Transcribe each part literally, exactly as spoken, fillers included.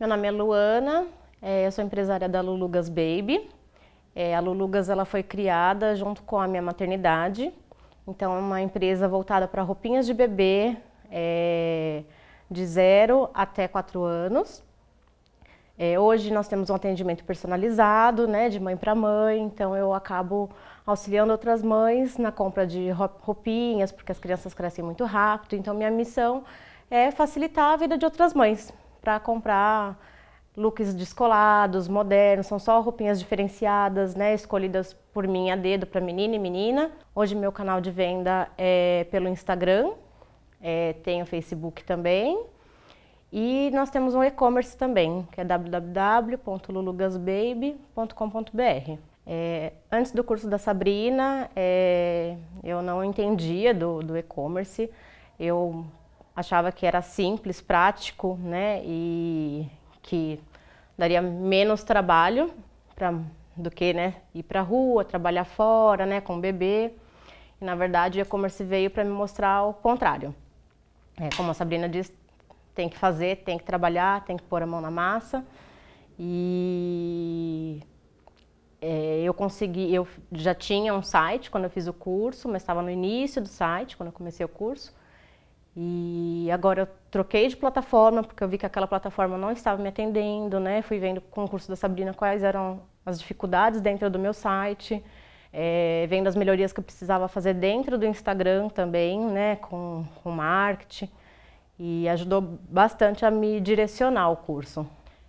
Meu nome é Luana, é, eu sou empresária da Lulugas Baby. É, a Lulugas ela foi criada junto com a minha maternidade, então é uma empresa voltada para roupinhas de bebê é, de zero até quatro anos. É, hoje nós temos um atendimento personalizado, né, de mãe para mãe, então eu acabo auxiliando outras mães na compra de roupinhas, porque as crianças crescem muito rápido, então minha missão é facilitar a vida de outras mães para comprar looks descolados, modernos, são só roupinhas diferenciadas, né, escolhidas por mim a dedo para menina e menina. Hoje meu canal de venda é pelo Instagram, é, tem o Facebook também. E nós temos um e-commerce também, que é w w w ponto lulugas baby ponto com ponto b r. É, antes do curso da Sabrina, é, eu não entendia do, do e-commerce. Eu achava que era simples, prático, né, e que daria menos trabalho pra, do que, né, ir para a rua, trabalhar fora, né, com o bebê. E, na verdade, o e-commerce veio para me mostrar o contrário. É, como a Sabrina disse, tem que fazer, tem que trabalhar, tem que pôr a mão na massa. E é, eu consegui, eu já tinha um site quando eu fiz o curso, mas estava no início do site, quando eu comecei o curso. E agora eu troquei de plataforma, porque eu vi que aquela plataforma não estava me atendendo, né? Fui vendo com o curso da Sabrina quais eram as dificuldades dentro do meu site, é, vendo as melhorias que eu precisava fazer dentro do Instagram também, né? Com, com marketing. E ajudou bastante a me direcionar o curso.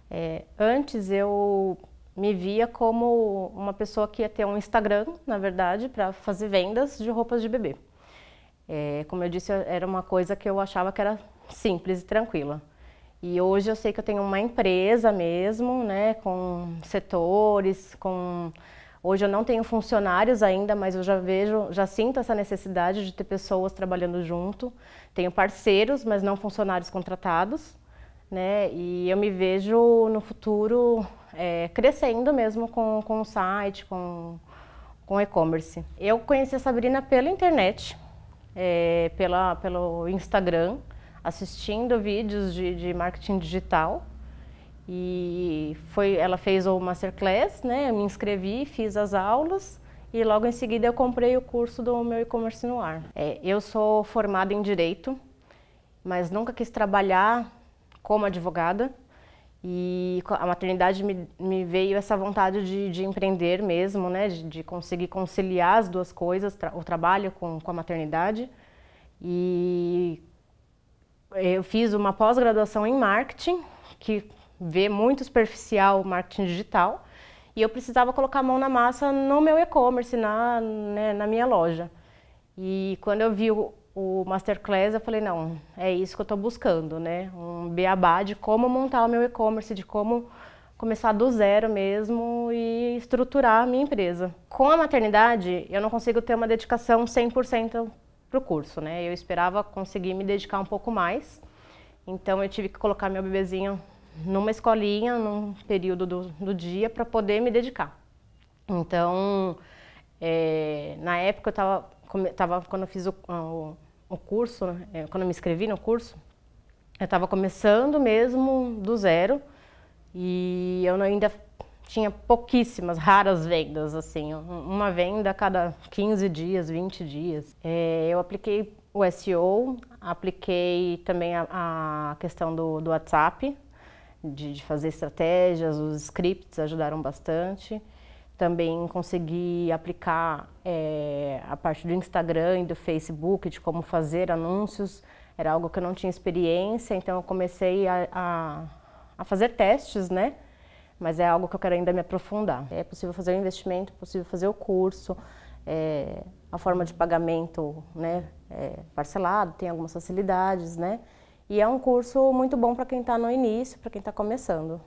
É, antes eu me via como uma pessoa que ia ter um Instagram, na verdade, para fazer vendas de roupas de bebê. É, como eu disse, era uma coisa que eu achava que era simples e tranquila. E hoje eu sei que eu tenho uma empresa mesmo, né, com setores, com... Hoje eu não tenho funcionários ainda, mas eu já vejo, já sinto essa necessidade de ter pessoas trabalhando junto. Tenho parceiros, mas não funcionários contratados, né? E eu me vejo no futuro é, crescendo mesmo com, com o site, com, com o e-commerce. Eu conheci a Sabrina pela internet, é, pela, pelo Instagram, assistindo vídeos de, de marketing digital. E foi, ela fez o Masterclass, né? Eu me inscrevi, fiz as aulas e logo em seguida eu comprei o curso do meu e-commerce no ar. É, eu sou formada em Direito, mas nunca quis trabalhar como advogada. E a maternidade me, me veio essa vontade de, de empreender mesmo, né? De, de conseguir conciliar as duas coisas, tra o trabalho com, com a maternidade. E eu fiz uma pós-graduação em Marketing, que vê muito superficial o marketing digital, e eu precisava colocar a mão na massa no meu e-commerce, na, né, na minha loja. E quando eu vi o, o Masterclass, eu falei, não, é isso que eu estou buscando, né? Um beabá de como montar o meu e-commerce, de como começar do zero mesmo e estruturar a minha empresa. Com a maternidade, eu não consigo ter uma dedicação cem por cento para o curso, né? Eu esperava conseguir me dedicar um pouco mais, então eu tive que colocar meu bebezinho numa escolinha, num período do, do dia, para poder me dedicar. Então, é, na época, eu tava, tava, quando eu fiz o, o, o curso, é, quando eu me inscrevi no curso, eu estava começando mesmo do zero e eu ainda tinha pouquíssimas, raras vendas, assim, uma venda a cada quinze dias, vinte dias. É, eu apliquei o S E O, apliquei também a, a questão do, do WhatsApp, De, de fazer estratégias, os scripts ajudaram bastante. Também consegui aplicar é, a parte do Instagram e do Facebook, de como fazer anúncios. Era algo que eu não tinha experiência, então eu comecei a, a, a fazer testes, né? Mas é algo que eu quero ainda me aprofundar. É possível fazer o investimento, é possível fazer o curso, é, a forma de pagamento, né, é parcelado, tem algumas facilidades, né? E é um curso muito bom para quem está no início, para quem está começando.